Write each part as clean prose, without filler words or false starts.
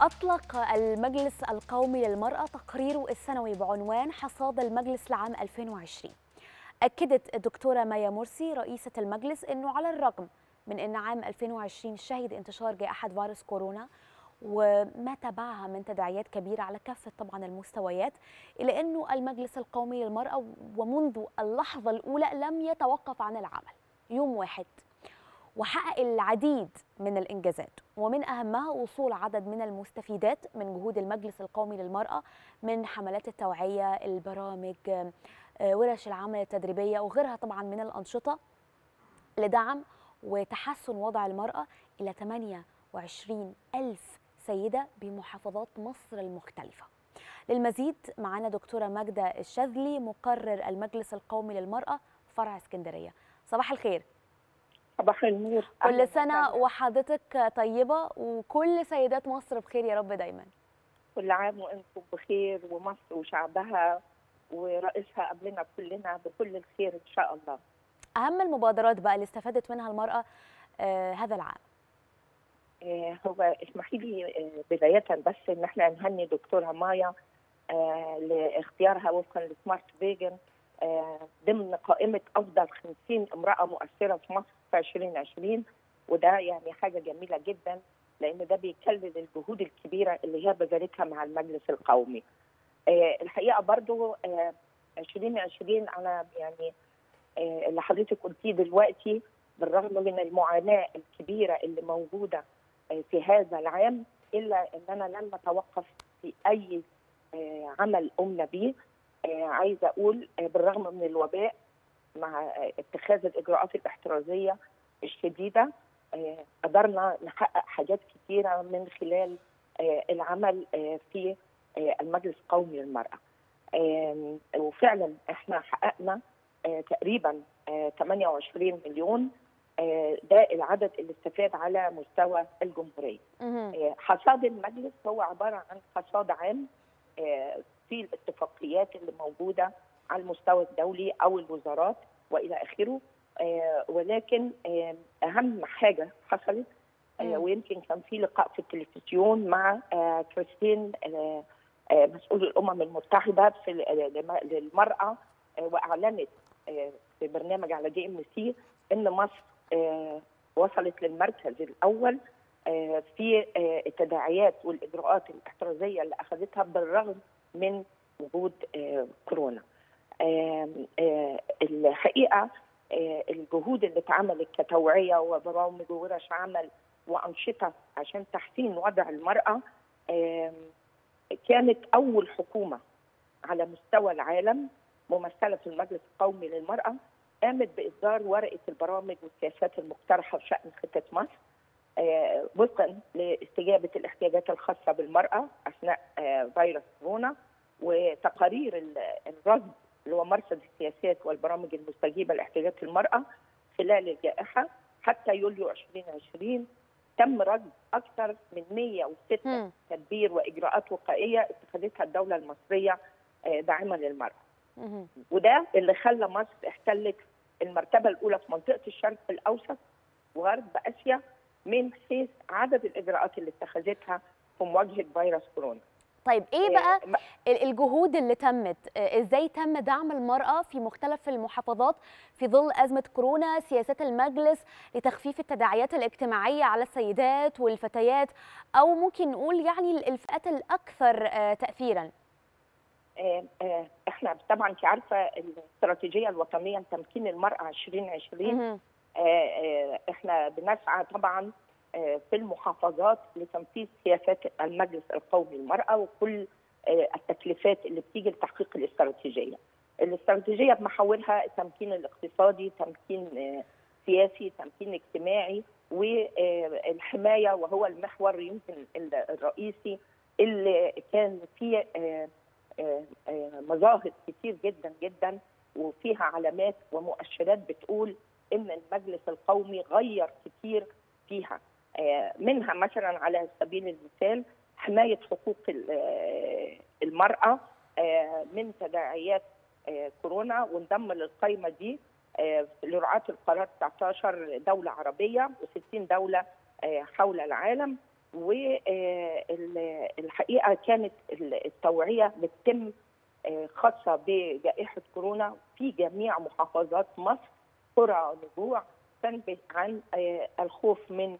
أطلق المجلس القومي للمرأة تقريره السنوي بعنوان حصاد المجلس لعام 2020. أكدت الدكتورة مايا مرسي رئيسة المجلس أنه على الرغم من أن عام 2020 شهد انتشار جائحة فيروس كورونا وما تبعها من تداعيات كبيرة على كافة طبعا المستويات، إلا أنه المجلس القومي للمرأة ومنذ اللحظة الأولى لم يتوقف عن العمل يوم واحد، وحقق العديد من الإنجازات، ومن أهمها وصول عدد من المستفيدات من جهود المجلس القومي للمرأة من حملات التوعية، البرامج، ورش العمل التدريبية وغيرها طبعا من الأنشطة لدعم وتحسن وضع المرأة إلى 28 ألف سيدة بمحافظات مصر المختلفة. للمزيد معنا دكتورة ماجدة الشاذلي مقرر المجلس القومي للمرأة فرع اسكندرية. صباح الخير. صباح النور. كل سنة وحضرتك طيبة وكل سيدات مصر بخير يا رب دايما. كل عام وانتم بخير، ومصر وشعبها ورئيسها قبلنا كلنا بكل الخير ان شاء الله. اهم المبادرات بقى اللي استفادت منها المرأة هذا العام. هو اسمحي لي بداية بس ان احنا نهني دكتورة مايا لاختيارها وفقا لسمارت فيجن ضمن قائمة أفضل 50 امرأة مؤثرة في مصر في 2020، وده يعني حاجة جميلة جدا، لأن ده بيكلل الجهود الكبيرة اللي هي بذلتها مع المجلس القومي. الحقيقة برضو 2020 أنا يعني اللي حضرتك قلتيه دلوقتي، بالرغم من المعاناة الكبيرة اللي موجودة في هذا العام، إلا أننا لم نتوقف في أي عمل قمنا بيه. عايزه اقول بالرغم من الوباء مع اتخاذ الاجراءات الاحترازيه الشديده قدرنا نحقق حاجات كثيره من خلال العمل في المجلس القومي للمراه، وفعلا احنا حققنا تقريبا 28 مليون. ده العدد اللي استفاد على مستوى الجمهوريه. حصاد المجلس هو عباره عن حصاد عام في الاتفاقيات اللي موجوده على المستوى الدولي او الوزارات والى اخره، ولكن اهم حاجه حصلت ويمكن كان في لقاء في التلفزيون مع كريستين مسؤول الامم المتحده في للمراه، واعلنت في برنامج على جي ام سي ان مصر وصلت للمركز الاول في التداعيات والاجراءات الاحترازيه اللي اخذتها بالرغم من وجود كورونا. الحقيقه الجهود اللي اتعملت كتوعيه وبرامج وورش عمل وانشطه عشان تحسين وضع المراه، كانت اول حكومه على مستوى العالم ممثله في المجلس القومي للمراه قامت باصدار ورقه البرامج والسياسات المقترحه بشان خطه مصر وفقا لاستجابه الاحتياجات الخاصه بالمراه اثناء فيروس كورونا، وتقارير الرصد اللي هو مرصد السياسات والبرامج المستجيبه لاحتياجات المراه خلال الجائحه حتى يوليو 2020. تم رصد اكثر من 106 تدبير واجراءات وقائيه اتخذتها الدوله المصريه داعمه للمراه، وده اللي خلى مصر احتلت المرتبه الاولى في منطقه الشرق الاوسط وغرب اسيا من حيث عدد الإجراءات اللي اتخذتها في مواجهة فيروس كورونا. طيب إيه بقى الجهود اللي تمت؟ إزاي تم دعم المرأة في مختلف المحافظات في ظل أزمة كورونا؟ سياسات المجلس لتخفيف التداعيات الاجتماعية على السيدات والفتيات، أو ممكن نقول يعني الفئات الأكثر تأثيراً. إحنا طبعاً كعارفة الاستراتيجية الوطنية لتمكين المرأة 2020 احنا بنسعى طبعا في المحافظات لتنفيذ سياسات المجلس القومي للمرأة وكل التكليفات اللي بتيجي لتحقيق الاستراتيجية. الاستراتيجية بمحاورها التمكين الاقتصادي، تمكين سياسي، تمكين اجتماعي، والحماية، وهو المحور يمكن الرئيسي اللي كان فيه مظاهر كتير جدا جدا وفيها علامات ومؤشرات بتقول إن المجلس القومي غير كتير فيها. منها مثلا على سبيل المثال حماية حقوق المرأة من تداعيات كورونا، وانضم للقائمة دي لرعاة القرار 19 دولة عربية و60 دولة حول العالم، بقى كانت التوعية بتتم خاصة بجائحة كورونا في جميع محافظات مصر، قرى نجوع، تنبه عن الخوف من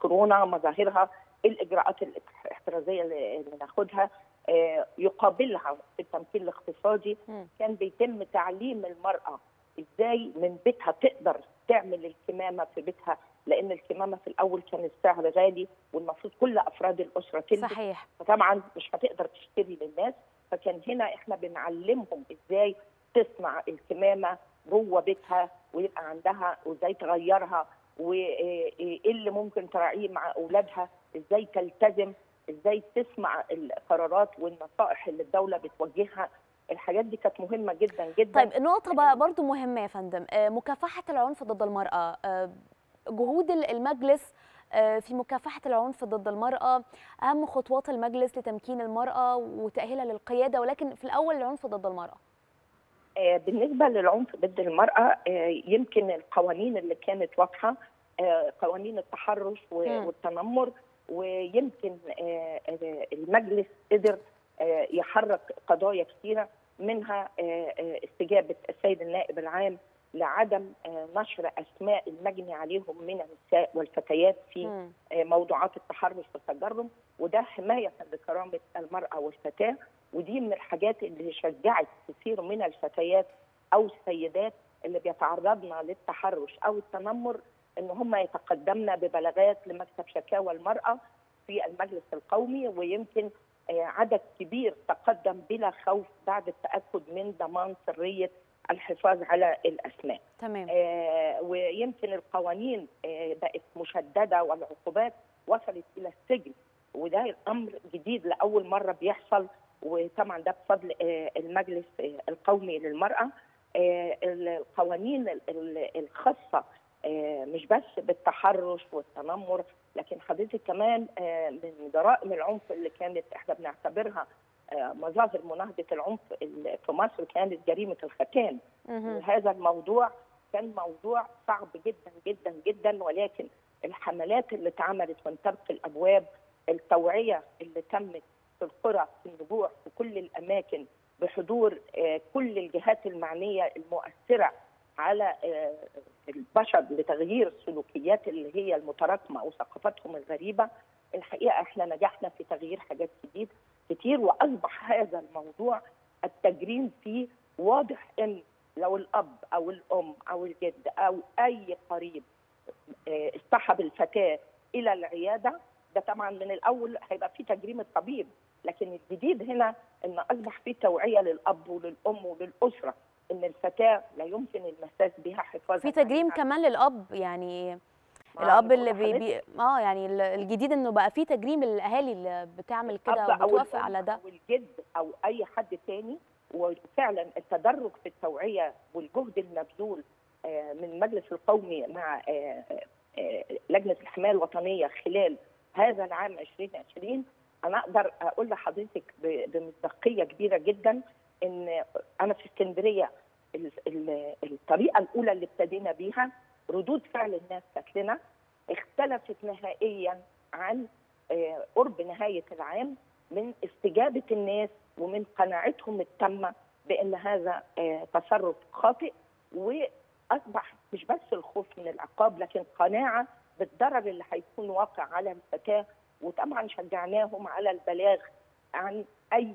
كورونا، مظاهرها، الإجراءات الاحترازية اللي بناخدها يقابلها في التمكين الاقتصادي. كان بيتم تعليم المرأة ازاي من بيتها تقدر تعمل الكمامة في بيتها، لأن الكمامة في الأول كان السعر غالي والمفروض كل أفراد الأسرة تلبس، صحيح، فطبعا مش هتقدر تشتري للناس، فكان هنا احنا بنعلمهم ازاي تصنع الكمامة جوه بيتها ويبقى عندها، وازاي تغيرها، وايه اللي ممكن تراعيه مع أولادها، ازاي تلتزم، ازاي تسمع القرارات والنصائح اللي الدولة بتوجهها. الحاجات دي كانت مهمة جدا جدا. طيب نقطة بقى برضو مهمة يا فندم، مكافحة العنف ضد المرأة، جهود المجلس في مكافحة العنف ضد المرأة، أهم خطوات المجلس لتمكين المرأة وتأهيلها للقيادة، ولكن في الأول العنف ضد المرأة. بالنسبة للعنف ضد المرأة يمكن القوانين اللي كانت واضحة، قوانين التحرش والتنمر، ويمكن المجلس قدر يحرك قضايا كثيرة، منها استجابة السيد النائب العام لعدم نشر أسماء المجني عليهم من النساء والفتيات في موضوعات التحرش والتجرم، وده حماية لكرامة المرأة والفتاة، ودي من الحاجات اللي شجعت كثير من الفتيات أو السيدات اللي بيتعرضن للتحرش أو التنمر إن هم يتقدمن ببلاغات لمكتب شكاوى المرأة في المجلس القومي، ويمكن عدد كبير تقدم بلا خوف بعد التأكد من ضمان سرية الحفاظ على الأسماء. تمام. ويمكن القوانين بقت مشددة والعقوبات وصلت إلى السجن، وده أمر جديد لأول مرة بيحصل، وطبعا ده بفضل المجلس القومي للمرأة. القوانين الخاصة مش بس بالتحرش والتنمر، لكن حضرتك كمان من جرائم العنف اللي كانت احنا بنعتبرها مظاهر مناهضة العنف في مصر كانت جريمة الختان، وهذا الموضوع كان موضوع صعب جدا جدا جدا، ولكن الحملات اللي اتعملت من طرف الأبواب، التوعية اللي تمت في القرى، في النجوع، في كل الأماكن، بحضور كل الجهات المعنية المؤثرة على البشر لتغيير السلوكيات اللي هي المتراكمة وثقافتهم الغريبة، الحقيقة احنا نجحنا في تغيير حاجات كتير، وأصبح هذا الموضوع التجريم فيه واضح، إن لو الأب أو الأم أو الجد أو أي قريب اصطحب الفتاة إلى العيادة، ده طبعا من الأول هيبقى فيه تجريم الطبيب، لكن الجديد هنا إن أصبح فيه توعية للأب وللأم وللأسرة إن الفتاة لا يمكن المساس بها حفاظا. في تجريم كمان للأب، يعني الاب اللي يعني الجديد انه بقى فيه تجريم للاهالي اللي بتعمل كده وبتوافق على ده، أو الجد او اي حد تاني. وفعلا التدرج في التوعيه والجهد المبذول من المجلس القومي مع لجنه الحمايه الوطنيه خلال هذا العام 2020، انا اقدر اقول لحضرتك بمصداقيه كبيره جدا ان انا في اسكندريه الطريقه الاولى اللي ابتدينا بيها ردود فعل الناس كانت لنا اختلفت نهائيا عن قرب نهايه العام من استجابه الناس ومن قناعتهم التامه بان هذا تصرف خاطئ، واصبح مش بس الخوف من العقاب لكن قناعه بالضرر اللي هيكون واقع على الفتاه، وطبعا شجعناهم على البلاغ عن اي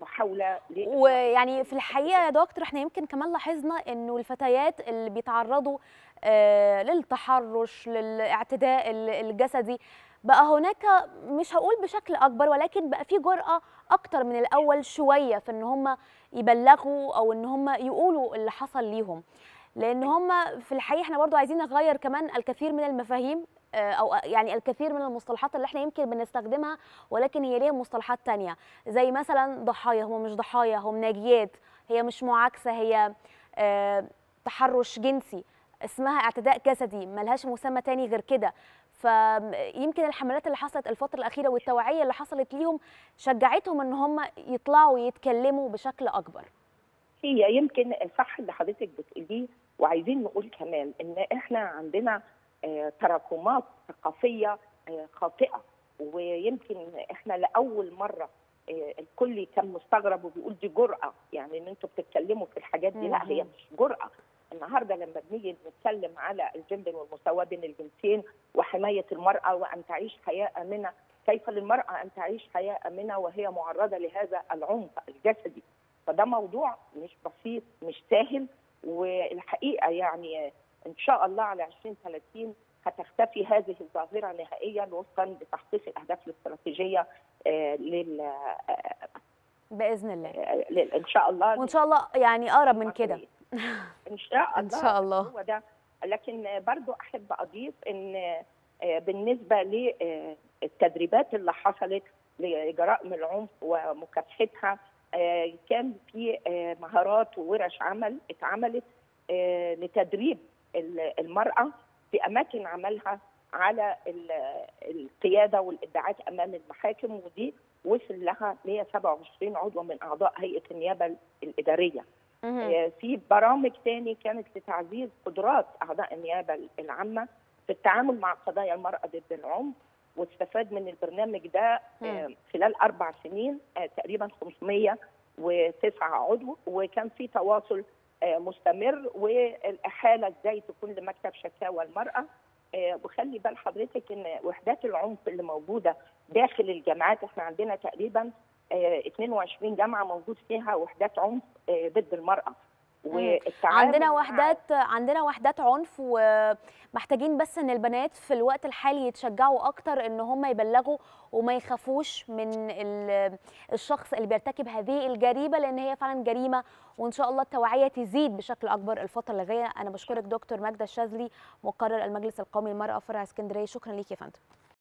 محاولة. ويعني في الحقيقة يا دكتور احنا يمكن كمان لاحظنا انه الفتيات اللي بيتعرضوا للتحرش، للاعتداء الجسدي، بقى هناك مش هقول بشكل اكبر ولكن بقى في جرأة اكتر من الاول شوية في ان هم يبلغوا او ان هم يقولوا اللي حصل ليهم، لان هم في الحقيقة احنا برضو عايزين نغير كمان الكثير من المفاهيم او يعني الكثير من المصطلحات اللي احنا يمكن بنستخدمها، ولكن هي ليها مصطلحات تانية، زي مثلا ضحايا، هم مش ضحايا، هم ناجيات، هي مش معاكسة، هي تحرش جنسي، اسمها اعتداء جسدي، ملهاش مسمى تاني غير كده. فيمكن الحملات اللي حصلت الفترة الأخيرة والتوعية اللي حصلت ليهم شجعتهم ان هم يطلعوا يتكلموا بشكل أكبر. هي يمكن صح اللي حضرتك بتقوليه، وعايزين نقول كمان ان احنا عندنا تراكمات ثقافية خاطئة ويمكن احنا لاول مره الكل كان مستغرب وبيقول دي جرأة، يعني ان انتوا بتتكلموا في الحاجات دي. لا، هي مش جرأة. النهارده لما بنيجي نتكلم على الجندر والمساواة بين الجنسين وحماية المرأة وان تعيش حياة آمنة، كيف للمرأة ان تعيش حياة آمنة وهي معرضة لهذا العنف الجسدي؟ فده موضوع مش بسيط، مش سهل. والحقيقة يعني ان شاء الله على 2030 هتختفي هذه الظاهرة نهائيا وفقا لتحقيق الأهداف الاستراتيجية بإذن الله إن شاء الله، وإن شاء الله يعني أقرب من كده إن شاء الله. إن شاء الله هو ده. لكن برضو أحب أضيف أن بالنسبة للتدريبات اللي حصلت لجرائم العنف ومكافحتها كان في مهارات وورش عمل اتعملت لتدريب المرأة في أماكن عملها على القيادة والإدعاءات أمام المحاكم، ودي وصل لها 127 عضو من أعضاء هيئة النيابة الإدارية. في برامج تاني كانت لتعزيز قدرات أعضاء النيابة العامة في التعامل مع قضايا المرأة ضد العنف، واستفاد من البرنامج ده خلال 4 سنين تقريبا 509 عضو، وكان في تواصل مستمر والإحالة ازاي تكون لمكتب شكاوى المرأة. وخلي بال حضرتك ان وحدات العنف اللي موجودة داخل الجامعات، احنا عندنا تقريبا 22 جامعة موجود فيها وحدات عنف ضد المرأة. عندنا وحدات عنف، ومحتاجين بس ان البنات في الوقت الحالي يتشجعوا اكتر ان هم يبلغوا وما يخافوش من الشخص اللي بيرتكب هذه الجريمه، لان هي فعلا جريمه، وان شاء الله التوعيه تزيد بشكل اكبر الفتره اللي جايه. انا بشكرك دكتور ماجدة الشاذلي، مقرر المجلس القومي للمرأة فرع اسكندريه، شكرا ليكي يا فندم.